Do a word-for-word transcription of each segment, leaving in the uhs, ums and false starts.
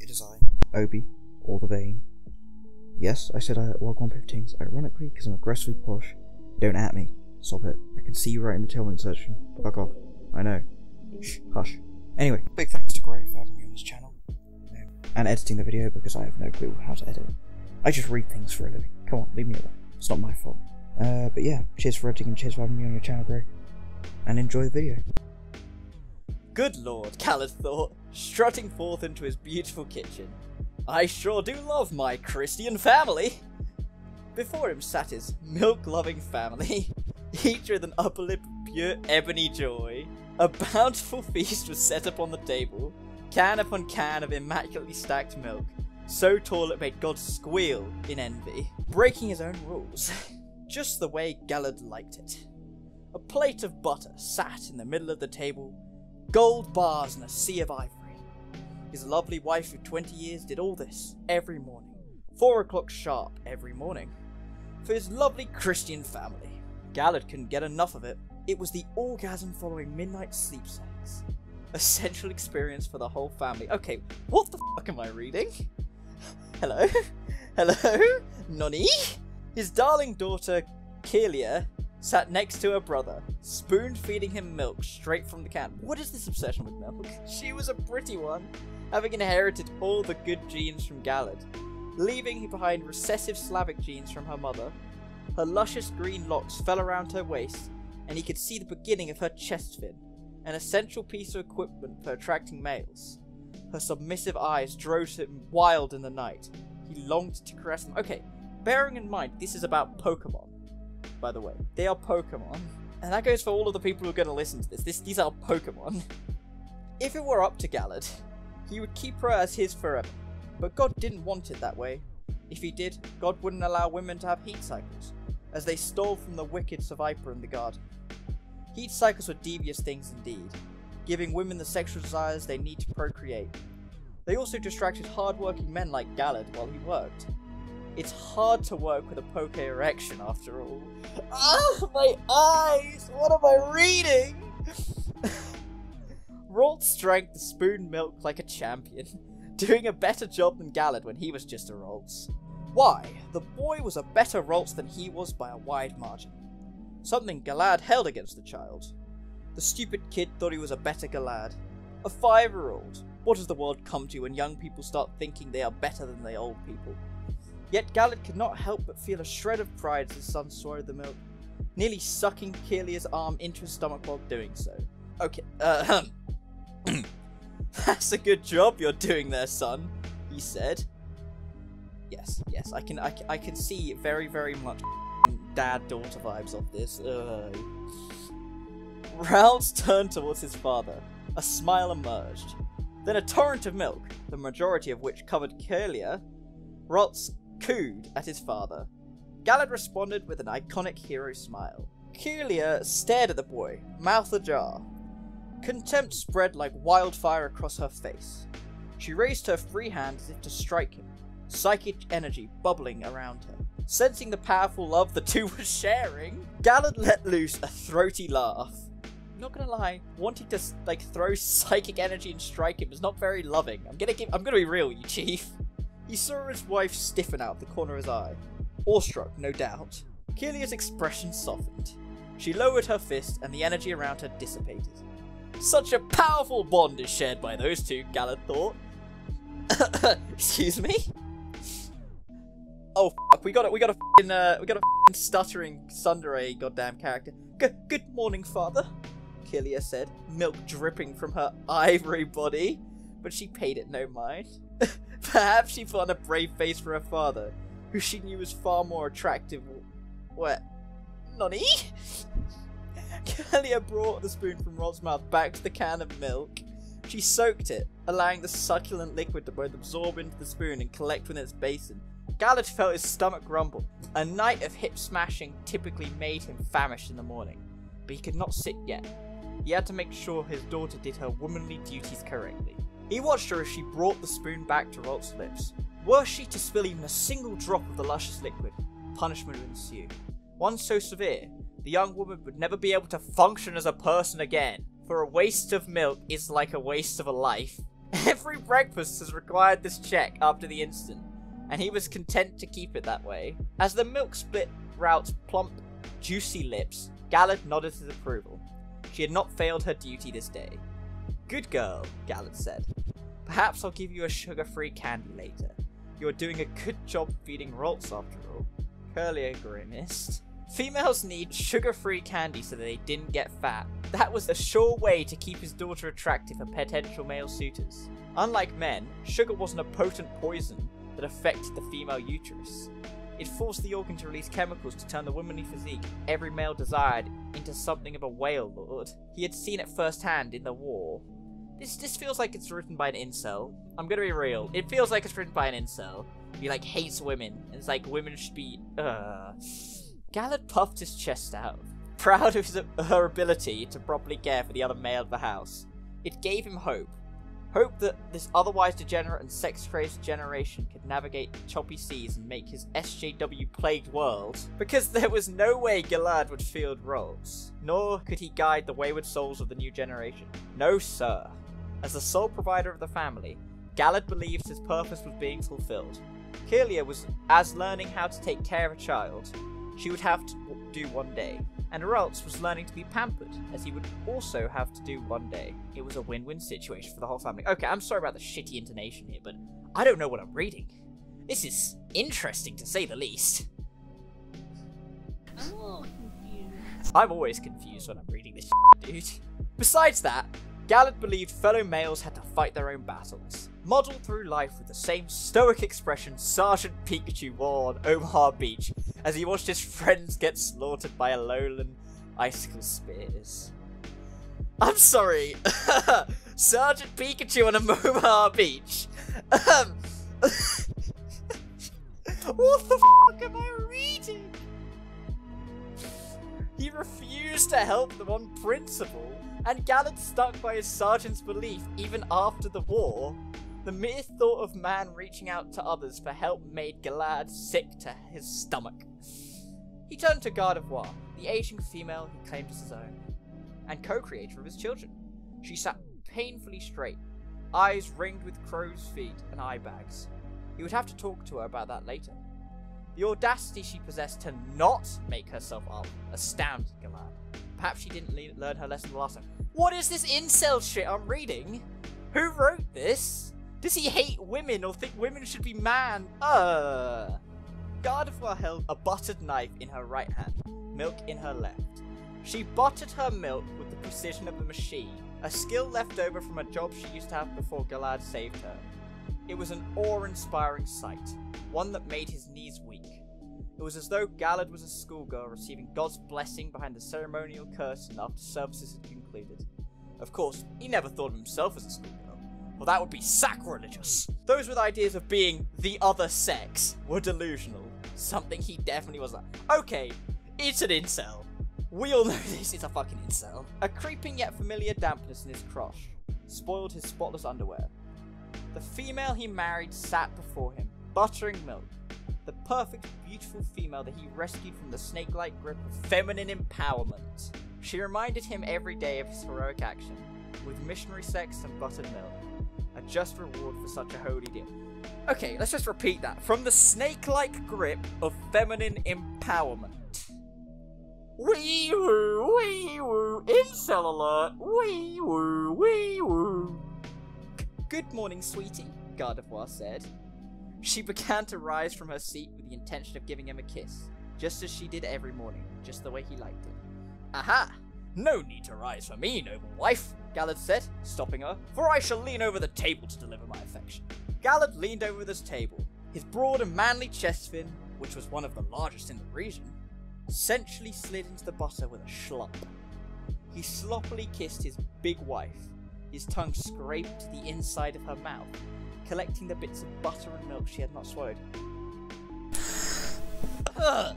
Yes, it is I, Obi, or the Vein. Yes, I said I at Log one fifteens, ironically, because I'm aggressively posh. Don't at me. Stop it. I can see you right in the tailwind section. Fuck off. I know. Shh. Hush. Anyway. Big thanks to Grey for having me on his channel. No. And editing the video, because I have no clue how to edit. I just read things for a living. Come on, leave me alone. It's not my fault. Uh, but yeah, cheers for editing and cheers for having me on your channel, Grey. And enjoy the video. Good lord, Gallade thought, strutting forth into his beautiful kitchen. I sure do love my Christian family! Before him sat his milk-loving family, each with an upper lip of pure ebony joy. A bountiful feast was set upon the table, can upon can of immaculately stacked milk, so tall it made God squeal in envy, breaking his own rules, just the way Gallade liked it. A plate of butter sat in the middle of the table, gold bars and a sea of ivory. His lovely wife of twenty years did all this every morning, four o'clock sharp every morning, for his lovely Christian family. Gallade couldn't get enough of it. It was the orgasm following midnight sleep sex. A central experience for the whole family. Okay, what the fuck am I reading? Hello? Hello? Nonny? His darling daughter, Kirlia, sat next to her brother, spoon-feeding him milk straight from the can. What is this obsession with milk? She was a pretty one, having inherited all the good genes from Gallade, leaving behind recessive Slavic genes from her mother. Her luscious green locks fell around her waist, and he could see the beginning of her chest fin, an essential piece of equipment for attracting males. Her submissive eyes drove him wild in the night. He longed to caress them. Okay, bearing in mind, this is about Pokemon. By the way, they are Pokemon, and that goes for all of the people who are going to listen to this. this. These are Pokemon. If it were up to Gallade, he would keep her as his forever, but God didn't want it that way. If he did, God wouldn't allow women to have heat cycles, as they stole from the wicked Survivor in the garden. Heat cycles were devious things indeed, giving women the sexual desires they need to procreate. They also distracted hard-working men like Gallade while he worked. It's hard to work with a poke erection, after all. Ah, my eyes! What am I reading? Ralts drank the spoon milk like a champion, doing a better job than Gallade when he was just a Ralts. Why? The boy was a better Ralts than he was by a wide margin. Something Gallade held against the child. The stupid kid thought he was a better Gallade. A five-year-old. What does the world come to when young people start thinking they are better than the old people? Yet Gallade could not help but feel a shred of pride as his son swallowed the milk, nearly sucking Kirlia's arm into his stomach while doing so. Okay, uh, that's a good job you're doing there, son, he said. Yes, yes, I can, I, I can see very, very much dad-daughter vibes of this. Ugh. Ralts turned towards his father. A smile emerged. Then a torrent of milk, the majority of which covered Kirlia. Ralts cooed at his father. Gallade responded with an iconic hero smile. Kirlia stared at the boy, mouth ajar. Contempt spread like wildfire across her face. She raised her free hand as if to strike him, psychic energy bubbling around her. Sensing the powerful love the two were sharing, Gallade let loose a throaty laugh. I'm not gonna lie, wanting to like throw psychic energy and strike him is not very loving. I'm gonna give, I'm gonna be real, you chief. He saw his wife stiffen out the corner of his eye. Awestruck, no doubt. Kirlia's expression softened. She lowered her fist and the energy around her dissipated. Such a powerful bond is shared by those two, Gallade thought. Excuse me? Oh fuck, we got a, we got a f***ing, uh, we got a f***ing stuttering Sunderay goddamn character. G good morning, father, Kirlia said, milk dripping from her ivory body. But she paid it no mind. Perhaps she put on a brave face for her father, who she knew was far more attractive. What? Nonny? Kirlia brought the spoon from Ralts' mouth back to the can of milk. She soaked it, allowing the succulent liquid to both absorb into the spoon and collect within its basin. Gallade felt his stomach rumble. A night of hip smashing typically made him famished in the morning, but he could not sit yet. He had to make sure his daughter did her womanly duties correctly. He watched her as she brought the spoon back to Ralts' lips. Were she to spill even a single drop of the luscious liquid, punishment would ensue. One so severe, the young woman would never be able to function as a person again, for a waste of milk is like a waste of a life. Every breakfast has required this check after the instant, and he was content to keep it that way. As the milk split Ralts' plump, juicy lips, Gallade nodded his approval. She had not failed her duty this day. Good girl, Gallade said. Perhaps I'll give you a sugar-free candy later. You are doing a good job feeding Ralts after all. Kirlia grimaced. Females need sugar-free candy so that they didn't get fat. That was a sure way to keep his daughter attractive for potential male suitors. Unlike men, sugar wasn't a potent poison that affected the female uterus. It forced the organ to release chemicals to turn the womanly physique every male desired into something of a whale lord. He had seen it firsthand in the war. This this feels like it's written by an incel. I'm gonna be real. It feels like it's written by an incel. He like hates women, and it's like women should be. Uh. Gallade puffed his chest out, proud of his, her ability to properly care for the other male of the house. It gave him hope. Hope that this otherwise degenerate and sex-crazed generation could navigate the choppy seas and make his S J W-plagued world, because there was no way Gallade would field Ralts, nor could he guide the wayward souls of the new generation. No, sir. As the sole provider of the family, Gallade believed his purpose was being fulfilled. Kirlia was as learning how to take care of a child she would have to do one day, and Ralts was learning to be pampered, as he would also have to do one day. It was a win-win situation for the whole family. Okay, I'm sorry about the shitty intonation here, but I don't know what I'm reading. This is interesting, to say the least. I'm all confused. I'm always confused when I'm reading this shit, dude. Besides that, Gallade believed fellow males had to fight their own battles, modelled through life with the same stoic expression Sergeant Pikachu wore on Omaha Beach as he watched his friends get slaughtered by Alolan icicle spears. I'm sorry, Sergeant Pikachu on Omaha Beach. Um, what the fuck am I reading? He refused to help them on principle, and Gallade stuck by his sergeant's belief even after the war. The mere thought of man reaching out to others for help made Gallade sick to his stomach. He turned to Gardevoir, the aging female he claimed as his own, and co-creator of his children. She sat painfully straight, eyes ringed with crow's feet and eye bags. He would have to talk to her about that later. The audacity she possessed to not make herself up astounded Gallade. Perhaps she didn't le learn her lesson the last time. What is this incel shit I'm reading? Who wrote this? Does he hate women or think women should be man? Uh. Gardevoir held a buttered knife in her right hand, milk in her left. She buttered her milk with the precision of a machine, a skill left over from a job she used to have before Gallade saved her. It was an awe-inspiring sight, one that made his knees weak. It was as though Gallade was a schoolgirl receiving God's blessing behind the ceremonial curtain after services had concluded. Of course, he never thought of himself as a schoolgirl. Well, that would be sacrilegious. Those with ideas of being the other sex were delusional. Something he definitely wasn't. Okay, it's an incel. We all know this is a fucking incel. A creeping yet familiar dampness in his crush spoiled his spotless underwear. The female he married sat before him, buttering milk. The perfect, beautiful female that he rescued from the snake-like grip of feminine empowerment. She reminded him every day of his heroic action, with missionary sex and buttered milk. A just reward for such a holy deal. Okay, let's just repeat that. From the snake-like grip of feminine empowerment. Wee-woo, wee-woo, incel alert, wee-woo, wee-woo. Good morning, sweetie, Gardevoir said. She began to rise from her seat with the intention of giving him a kiss, just as she did every morning, just the way he liked it. Aha! No need to rise for me, noble wife, Gallade said, stopping her, for I shall lean over the table to deliver my affection. Gallade leaned over this table, his broad and manly chest fin, which was one of the largest in the region, essentially slid into the butter with a schlump. He sloppily kissed his big wife, his tongue scraped the inside of her mouth, collecting the bits of butter and milk she had not swallowed. Ugh.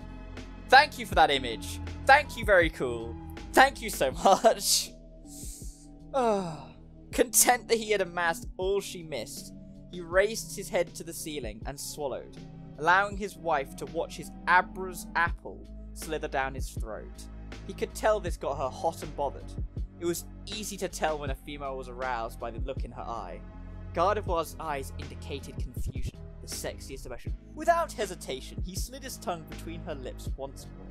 Thank you for that image. Thank you, very cool. Thank you so much. Oh. Content that he had amassed all she missed, he raised his head to the ceiling and swallowed, allowing his wife to watch his Abra's apple slither down his throat. He could tell this got her hot and bothered. It was easy to tell when a female was aroused by the look in her eye. Gardevoir's eyes indicated confusion, the sexiest emotion. Without hesitation, he slid his tongue between her lips once more.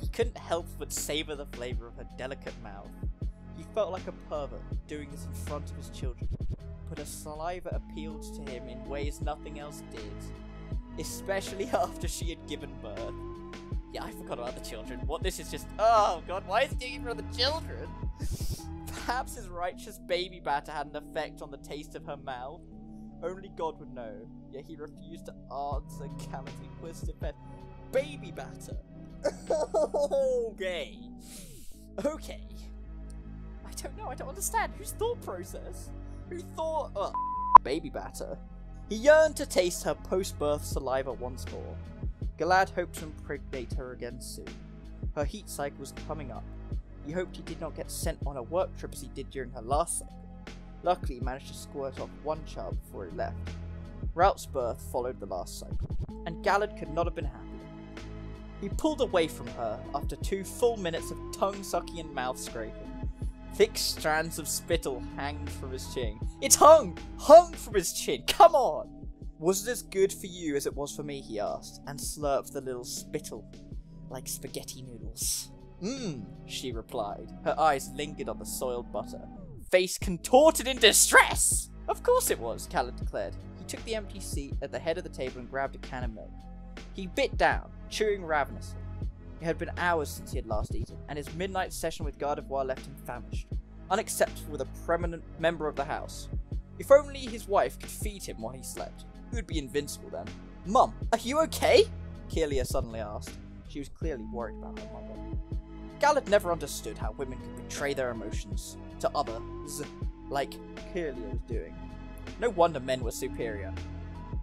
He couldn't help but savour the flavour of her delicate mouth. He felt like a pervert, doing this in front of his children, but her saliva appealed to him in ways nothing else did, especially after she had given birth. Yeah, I forgot about the children. What this is just- oh god, why is he doing it for the children? Perhaps his righteous baby batter had an effect on the taste of her mouth. Only God would know, yet he refused to answer Callan's inquisitive pet. Baby batter? Okay. Okay. I don't know, I don't understand. Whose thought process? Who thought- oh, baby batter. He yearned to taste her post-birth saliva once more. Gallade hoped to impregnate her again soon. Her heat cycle was coming up. He hoped he did not get sent on a work trip as he did during her last cycle. Luckily, he managed to squirt off one child before he left. Ralts' birth followed the last cycle, and Gallade could not have been happier. He pulled away from her after two full minutes of tongue-sucking and mouth-scraping. Thick strands of spittle hanged from his chin. It hung! Hung from his chin! Come on! Was it as good for you as it was for me, he asked, and slurped the little spittle like spaghetti noodles. Mmm, she replied. Her eyes lingered on the soiled butter, face contorted in distress! Of course it was, Gallade declared. He took the empty seat at the head of the table and grabbed a can of milk. He bit down, chewing ravenously. It had been hours since he had last eaten, and his midnight session with Gardevoir left him famished, unacceptable with a prominent member of the house. If only his wife could feed him while he slept. He would be invincible then. Mum, are you okay? Kirlia suddenly asked. She was clearly worried about her mother. Gallade never understood how women could betray their emotions to others, like Kirlia was doing. No wonder men were superior.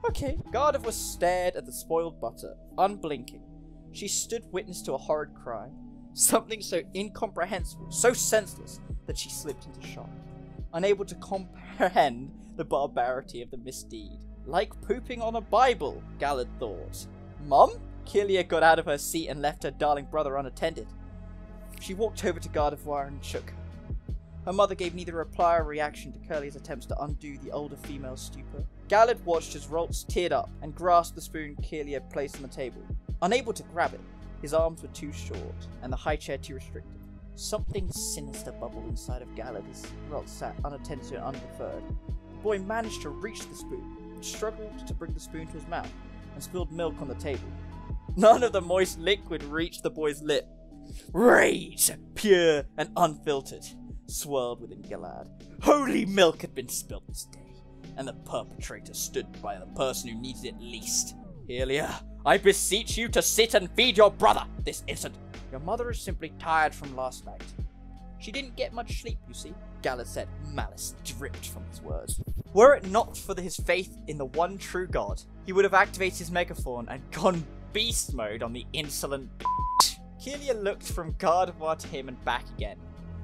Okay, Gardevoir stared at the spoiled butter, unblinking. She stood witness to a horrid crime, something so incomprehensible, so senseless, that she slipped into shock, unable to comprehend the barbarity of the misdeed. Like pooping on a Bible, Gallade thought. Mum? Kirlia got out of her seat and left her darling brother unattended. She walked over to Gardevoir and shook her. Her mother gave neither reply or reaction to Kirlia's attempts to undo the older female's stupor. Gallade watched as Ralts teared up and grasped the spoon Kirlia had placed on the table. Unable to grab it, his arms were too short and the high chair too restricted. Something sinister bubbled inside of Gallade as Ralts sat unattended to and undeferred. The boy managed to reach the spoon, but struggled to bring the spoon to his mouth and spilled milk on the table. None of the moist liquid reached the boy's lip. Rage, pure and unfiltered, swirled within Gallade. Holy milk had been spilled this day, and the perpetrator stood by the person who needed it least. Kirlia, I beseech you to sit and feed your brother this instant. Your mother is simply tired from last night. She didn't get much sleep, you see, Gallade said. Malice dripped from his words. Were it not for his faith in the one true God, he would have activated his megaphone and gone beast mode on the insolent bitch. Kirlia looked from Gardevoir to him and back again.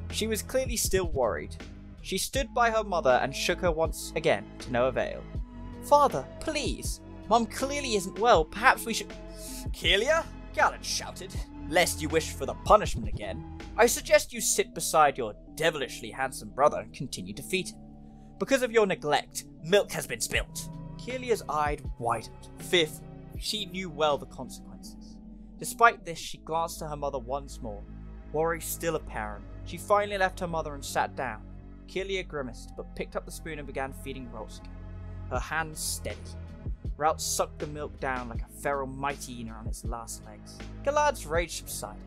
She was clearly still worried. She stood by her mother and shook her once again, to no avail. Father, please. Mum clearly isn't well. Perhaps we should... Kirlia? Gallade shouted. Lest you wish for the punishment again, I suggest you sit beside your devilishly handsome brother and continue to feed him. Because of your neglect, milk has been spilled. Kirlia's eyes widened, fearful. She knew well the consequences. Despite this, she glanced at her mother once more, worry still apparent. She finally left her mother and sat down. Kirlia grimaced, but picked up the spoon and began feeding Ralts again. Her hands steady. Ralts sucked the milk down like a feral Mightyena on its last legs. Gallade's rage subsided.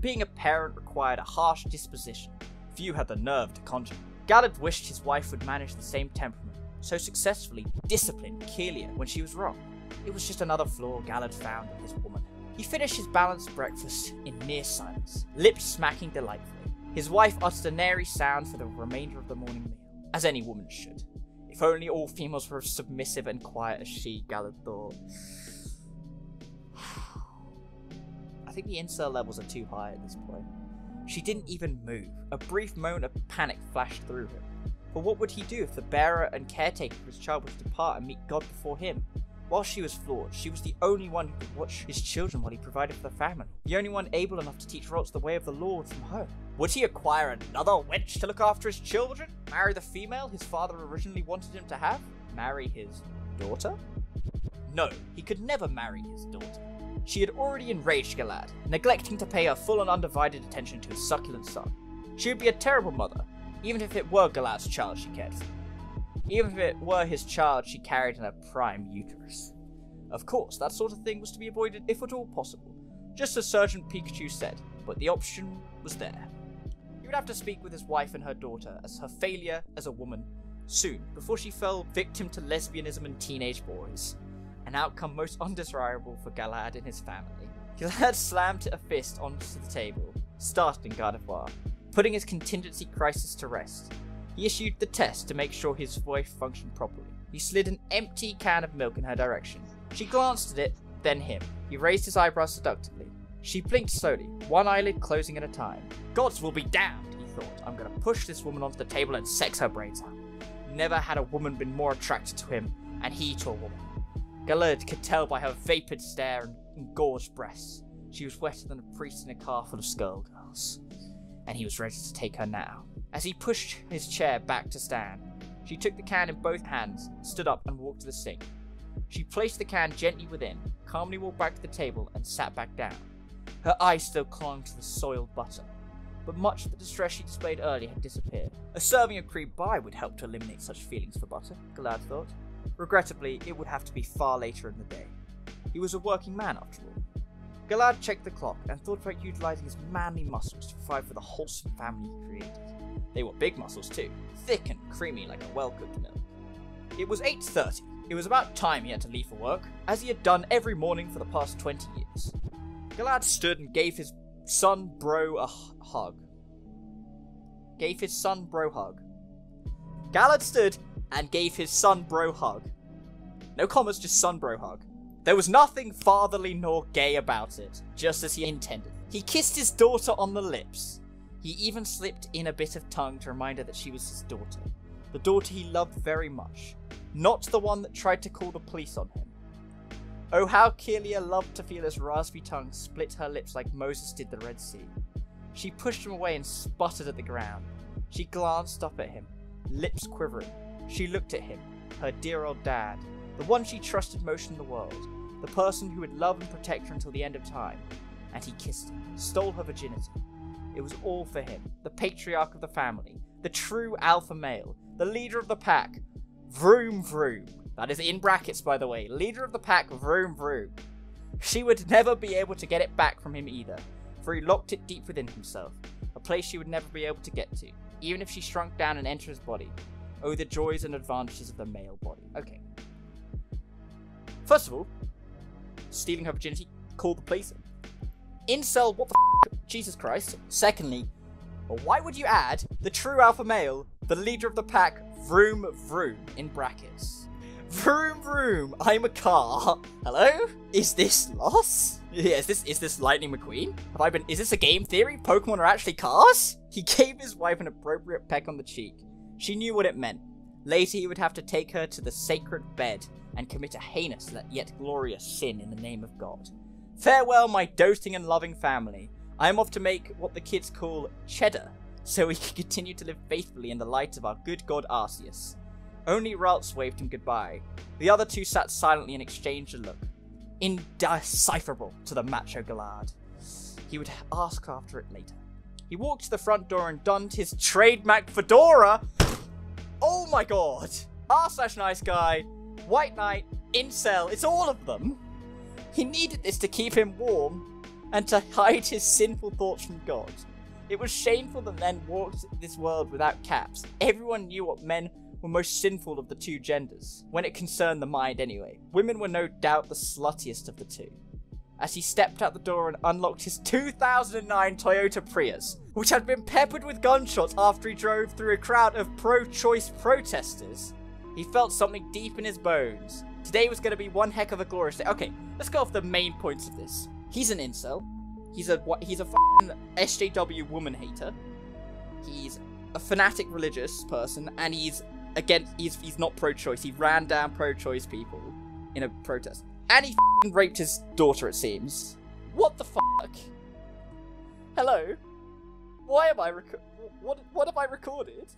Being a parent required a harsh disposition. Few had the nerve to conjure. Gallade wished his wife would manage the same temperament, so successfully disciplined Kirlia when she was wrong. It was just another flaw Gallade found in his woman. He finished his balanced breakfast in near silence, lips smacking delightfully. His wife uttered an airy sound for the remainder of the morning meal, as any woman should. If only all females were as submissive and quiet as she, Gallade thought. I think the incel levels are too high at this point. She didn't even move. A brief moment of panic flashed through him. For what would he do if the bearer and caretaker of his child was to depart and meet God before him? While she was flawed, she was the only one who could watch his children while he provided for the family, the only one able enough to teach Ralts the way of the Lord from her. Would he acquire another wench to look after his children? Marry the female his father originally wanted him to have? Marry his daughter? No, he could never marry his daughter. She had already enraged Gallade, neglecting to pay her full and undivided attention to his succulent son. She would be a terrible mother, even if it were Gallade's child she cared for. Even if it were his child she carried in her prime uterus. Of course, that sort of thing was to be avoided if at all possible, just as Surgeon Pikachu said, but the option was there. He would have to speak with his wife and her daughter as her failure as a woman soon, before she fell victim to lesbianism and teenage boys, an outcome most undesirable for Gallade and his family. Gallade slammed a fist onto the table, startling Gardevoir, putting his contingency crisis to rest. He issued the test to make sure his voice functioned properly. He slid an empty can of milk in her direction. She glanced at it, then him. He raised his eyebrows seductively. She blinked slowly, one eyelid closing at a time. Gods will be damned, he thought. I'm gonna push this woman onto the table and sex her brains out. Never had a woman been more attracted to him, and he to a woman. Gallade could tell by her vapid stare and engorged breasts. She was wetter than a priest in a car full of skullgirls. And he was ready to take her now. As he pushed his chair back to stand, she took the can in both hands, stood up and walked to the sink. She placed the can gently within, calmly walked back to the table and sat back down. Her eyes still clung to the soiled butter, but much of the distress she displayed earlier had disappeared. A serving of cream pie would help to eliminate such feelings for butter, Gallade thought. Regrettably, it would have to be far later in the day. He was a working man after all. Gallade checked the clock and thought about utilising his manly muscles to provide for the wholesome family he created. They were big muscles too, thick and creamy like a well-cooked milk. It was eight thirty. It was about time he had to leave for work, as he had done every morning for the past twenty years. Gallade stood and gave his son bro a hug. Gave his son bro hug. Gallade stood and gave his son bro hug. No commas, just son bro hug. There was nothing fatherly nor gay about it, just as he intended. He kissed his daughter on the lips. He even slipped in a bit of tongue to remind her that she was his daughter. The daughter he loved very much. Not the one that tried to call the police on him. Oh, how Kirlia loved to feel his raspy tongue split her lips like Moses did the Red Sea. She pushed him away and sputtered at the ground. She glanced up at him, lips quivering. She looked at him, her dear old dad, the one she trusted most in the world, the person who would love and protect her until the end of time. And he kissed her, stole her virginity. It was all for him, the patriarch of the family, the true alpha male, the leader of the pack, vroom vroom. That is in brackets, by the way, leader of the pack, vroom vroom. She would never be able to get it back from him either, for he locked it deep within himself, a place she would never be able to get to, even if she shrunk down and entered his body. Oh, the joys and advantages of the male body. Okay. First of all, stealing her virginity, call the police. Incel, what the f***? Jesus Christ. Secondly, why would you add the true alpha male, the leader of the pack, vroom vroom, in brackets? Vroom vroom, I'm a car. Hello? Is this Loss? Yeah, is this, is this Lightning McQueen? Have I been, is this a game theory? Pokemon are actually cars? He gave his wife an appropriate peck on the cheek. She knew what it meant. Later he would have to take her to the sacred bed and commit a heinous yet glorious sin in the name of God. Farewell, my doting and loving family. I am off to make what the kids call cheddar, so we can continue to live faithfully in the light of our good god Arceus. Only Ralts waved him goodbye. The other two sat silently and exchanged a look, indecipherable to the macho Gallade. He would ask after it later. He walked to the front door and donned his trademark fedora. Oh my god! R slash nice guy, white knight, incel, it's all of them. He needed this to keep him warm and to hide his sinful thoughts from God. It was shameful that men walked this world without caps. Everyone knew what men were most sinful of the two genders, when it concerned the mind anyway. Women were no doubt the sluttiest of the two. As he stepped out the door and unlocked his two thousand nine Toyota Prius, which had been peppered with gunshots after he drove through a crowd of pro-choice protesters, he felt something deep in his bones. Today was going to be one heck of a glorious day. Okay, let's go off the main points of this. He's an incel. He's a he's a f***ing S J W woman hater. He's a fanatic religious person, and he's against. He's he's not pro-choice. He ran down pro-choice people in a protest. And he f***ing raped his daughter, it seems. What the fuck? Hello? Why am I reco- what, what have I recorded?